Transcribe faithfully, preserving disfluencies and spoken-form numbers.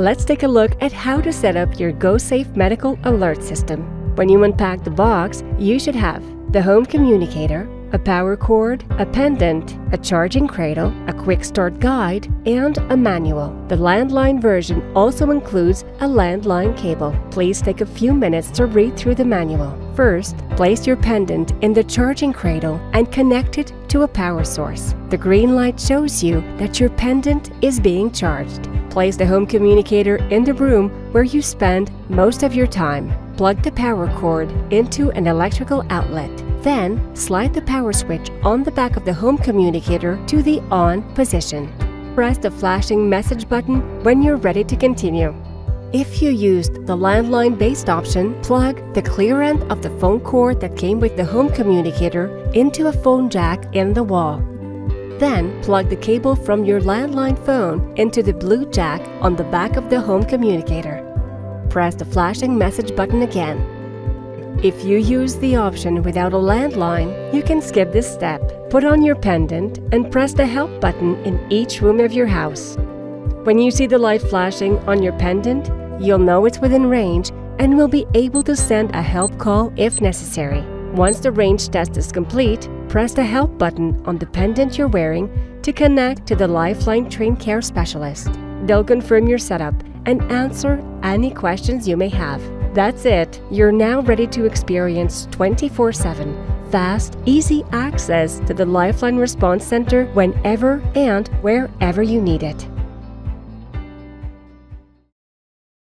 Let's take a look at how to set up your GoSafe Medical Alert System. When you unpack the box, you should have the home communicator, a power cord, a pendant, a charging cradle, a quick start guide, and a manual. The landline version also includes a landline cable. Please take a few minutes to read through the manual. First, place your pendant in the charging cradle and connect it to a power source. The green light shows you that your pendant is being charged. Place the home communicator in the room where you spend most of your time. Plug the power cord into an electrical outlet. Then, slide the power switch on the back of the home communicator to the on position. Press the flashing message button when you're ready to continue. If you used the landline-based option, plug the clear end of the phone cord that came with the home communicator into a phone jack in the wall. Then, plug the cable from your landline phone into the blue jack on the back of the home communicator. Press the flashing message button again. If you use the option without a landline, you can skip this step. Put on your pendant and press the help button in each room of your house. When you see the light flashing on your pendant, you'll know it's within range and will be able to send a help call if necessary. Once the range test is complete, press the help button on the pendant you're wearing to connect to the Lifeline Trained Care Specialist. They'll confirm your setup and answer any questions you may have. That's it. You're now ready to experience twenty-four seven, fast, easy access to the Lifeline Response Center whenever and wherever you need it.